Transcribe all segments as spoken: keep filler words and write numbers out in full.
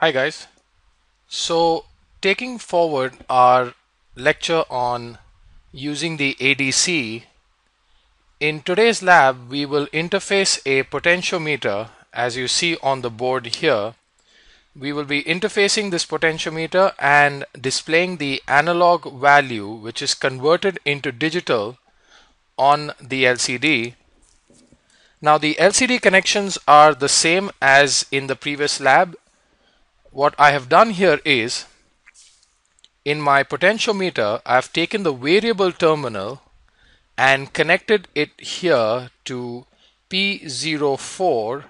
Hi guys. So taking forward our lecture on using the A D C, in today's lab we will interface a potentiometer. As you see on the board here, we will be interfacing this potentiometer and displaying the analog value which is converted into digital on the L C D. Now the L C D connections are the same as in the previous lab. What I have done here is, in my potentiometer, I have taken the variable terminal and connected it here to P zero four,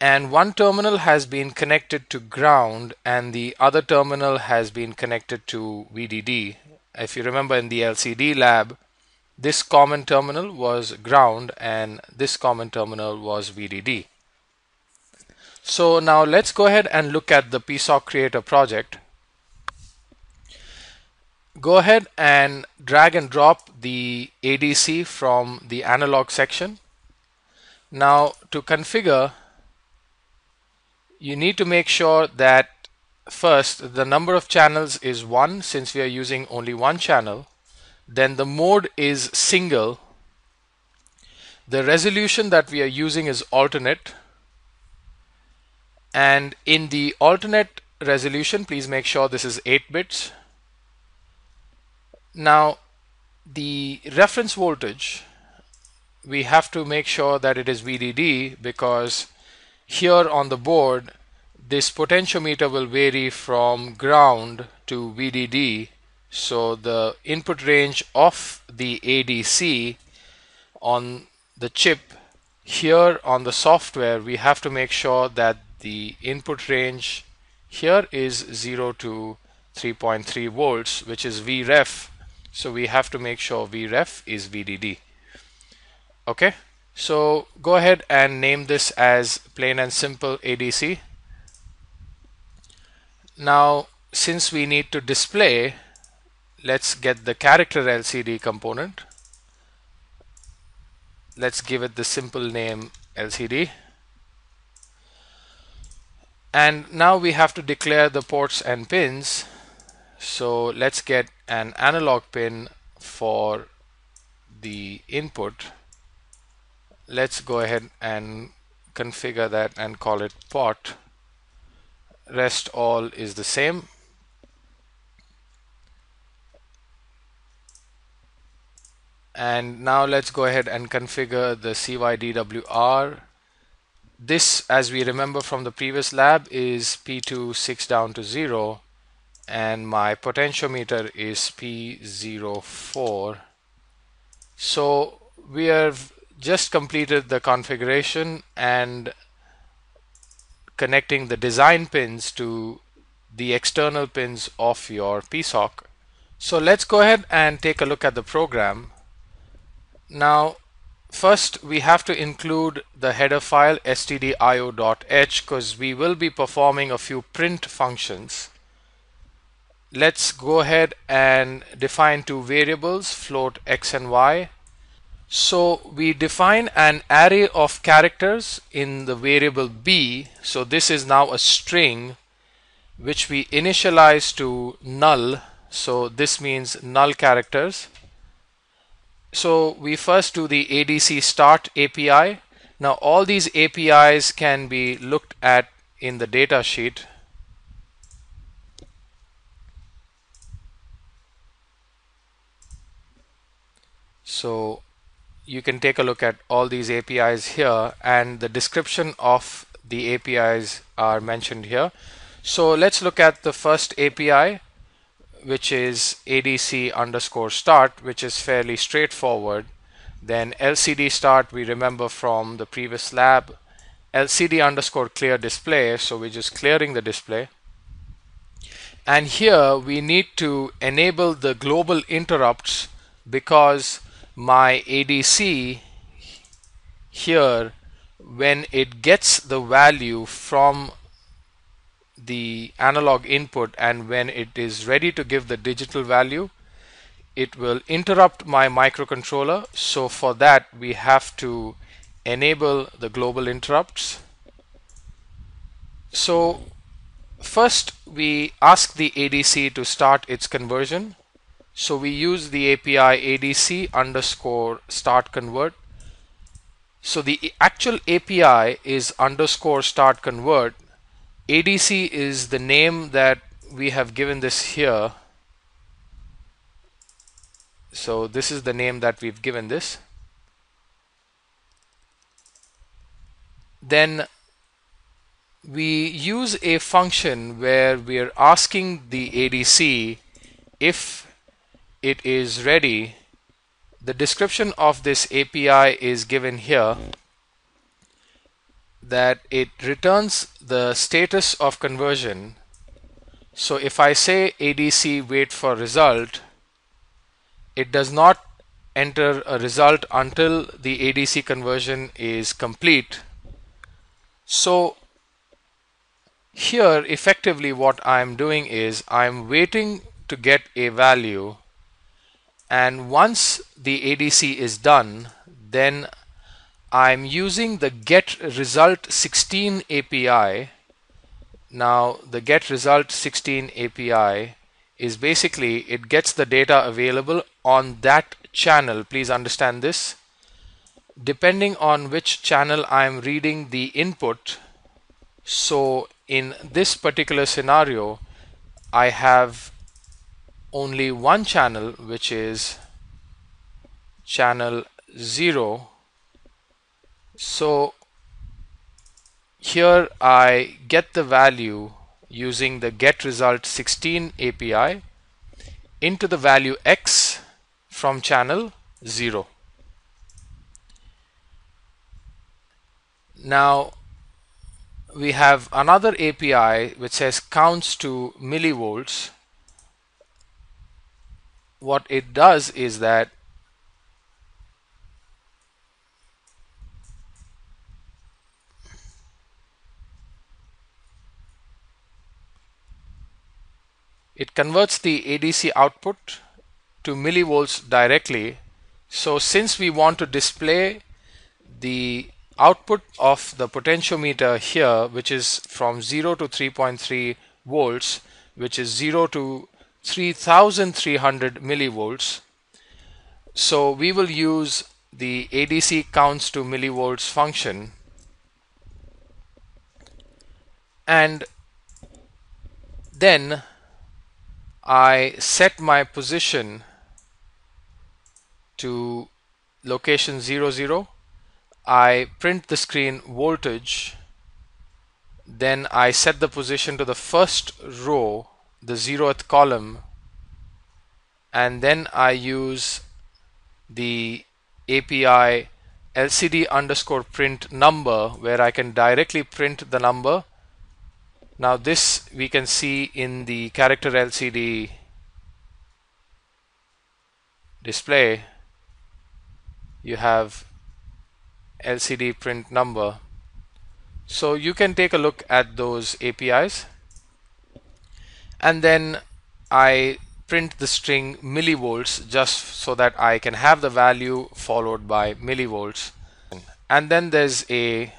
and one terminal has been connected to ground and the other terminal has been connected to V D D. If you remember in the L C D lab, this common terminal was ground and this common terminal was V D D. So now let's go ahead and look at the PSoC Creator project. Go ahead and drag and drop the A D C from the analog section. Now to configure, you need to make sure that first the number of channels is one, since we are using only one channel. Then the mode is single. The resolution that we are using is alternate. And in the alternate resolution, please make sure this is eight bits. Now, the reference voltage, we have to make sure that it is V D D, because here on the board, this potentiometer will vary from ground to V D D. So the input range of the A D C on the chip, here on the software, we have to make sure that the input range here is zero to three point three volts, which is Vref. So we have to make sure Vref is V D D. Okay, so go ahead and name this as plain and simple A D C. Now, since we need to display, let's get the character L C D component. Let's give it the simple name L C D. And now we have to declare the ports and pins. So let's get an analog pin for the input. Let's go ahead and configure that and call it port. Rest all is the same. And now let's go ahead and configure the C Y D W R. This, as we remember from the previous lab, is P two six down to zero, and my potentiometer is P zero four. So we have just completed the configuration and connecting the design pins to the external pins of your PSoC. So let's go ahead and take a look at the program. Now, first, we have to include the header file S T D I O dot H, because we will be performing a few print functions. Let's go ahead and define two variables, float x and y. So we define an array of characters in the variable b. So this is now a string which we initialize to null. So this means null characters. So we first do the A D C start A P I. Now all these A P Is can be looked at in the data sheet. So you can take a look at all these A P Is here, and the description of the A P Is are mentioned here. So let's look at the first A P I, which is A D C underscore start, which is fairly straightforward. Then L C D start, we remember from the previous lab, L C D underscore clear display, so we're just clearing the display. And here we need to enable the global interrupts, because my A D C here, when it gets the value from the analog input and when it is ready to give the digital value, it will interrupt my microcontroller. So for that we have to enable the global interrupts. So First, we ask the A D C to start its conversion. So we use the A P I A D C underscore start convert. So the actual A P I is underscore start convert. A D C is the name that we have given this here. So this is the name that we've given this. Then we use a function where we are asking the A D C if it is ready. The description of this A P I is given here, that it returns the status of conversion. So if I say A D C wait for result, it does not enter a result until the A D C conversion is complete. So here effectively what I'm doing is I'm waiting to get a value, and once the A D C is done, then I'm using the Get Result sixteen A P I. Now the Get Result sixteen A P I is basically, it gets the data available on that channel. Please understand this. Depending on which channel I'm reading the input, so in this particular scenario, I have only one channel, which is channel zero. So here I get the value using the Get Result sixteen A P I into the value X from channel zero. Now we have another A P I which says counts to millivolts. What it does is that it converts the A D C output to millivolts directly. So since we want to display the output of the potentiometer here, which is from zero to three point three volts, which is zero to three thousand three hundred millivolts. So we will use the A D C counts to millivolts function, and then I set my position to location zero zero. I print the screen voltage, then I set the position to the first row, the zeroth column, and then I use the A P I L C D underscore print number, where I can directly print the number. Now this we can see in the character L C D display. You have L C D print number. So you can take a look at those A P Is. And then I print the string millivolts just so that I can have the value followed by millivolts. And then there's a one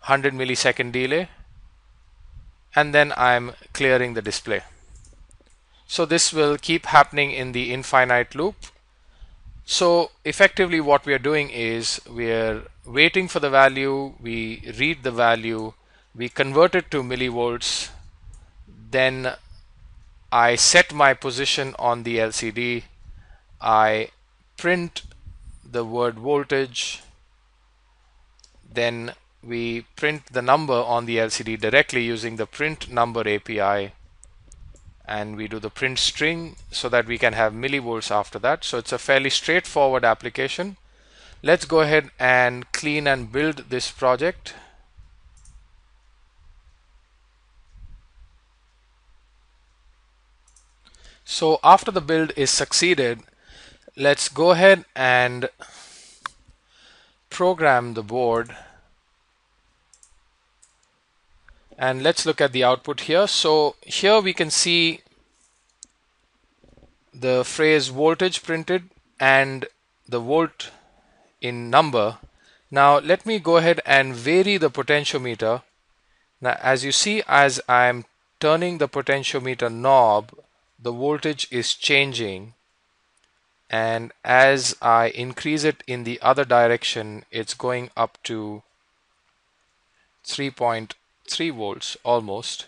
hundred millisecond delay. And then I'm clearing the display. So this will keep happening in the infinite loop. So effectively what we are doing is we are waiting for the value, we read the value, we convert it to millivolts, then I set my position on the L C D, I print the word voltage, then we print the number on the L C D directly using the print number A P I, and we do the print string so that we can have millivolts after that. So it's a fairly straightforward application. Let's go ahead and clean and build this project. So after the build is succeeded, let's go ahead and program the board. And let's look at the output here. So here we can see the phrase voltage printed and the volt in number. Now let me go ahead and vary the potentiometer. Now as you see, as I'm turning the potentiometer knob, the voltage is changing, and as I increase it in the other direction, it's going up to three point three volts almost.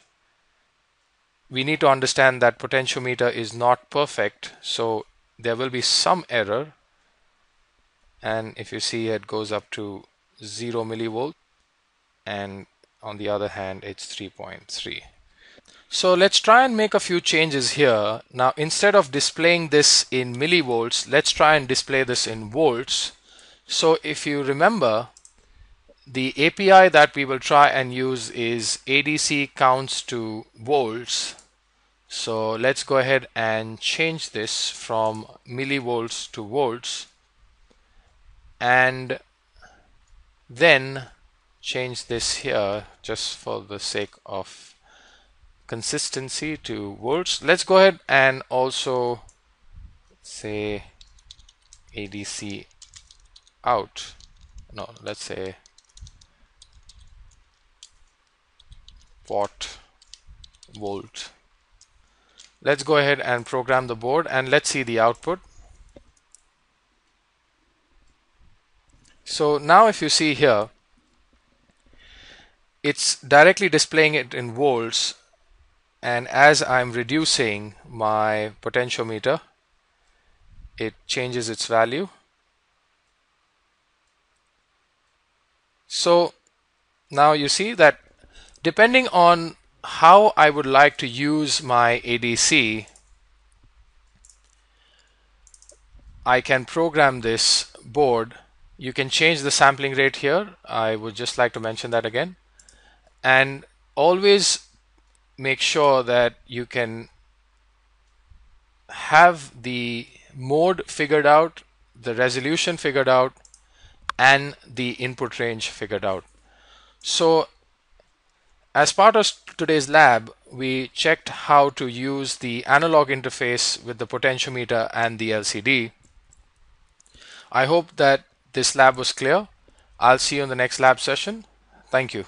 We need to understand that potentiometer is not perfect, so there will be some error. And if you see, it goes up to zero millivolt, and on the other hand it's three point three. So let's try and make a few changes here. Now, instead of displaying this in millivolts, let's try and display this in volts. So if you remember, the A P I that we will try and use is A D C counts to volts. So let's go ahead and change this from millivolts to volts, and then change this here just for the sake of consistency to volts. Let's go ahead and also say A D C out. No, let's say watt volt. Let's go ahead and program the board and let's see the output. So now if you see here, it's directly displaying it in volts, and as I'm reducing my potentiometer, it changes its value. So now you see that depending on how I would like to use my A D C, I can program this board. You can change the sampling rate here. I would just like to mention that again. And always make sure that you can have the mode figured out, the resolution figured out, and the input range figured out. So as part of today's lab, we checked how to use the analog interface with the potentiometer and the L C D. I hope that this lab was clear. I'll see you in the next lab session. Thank you.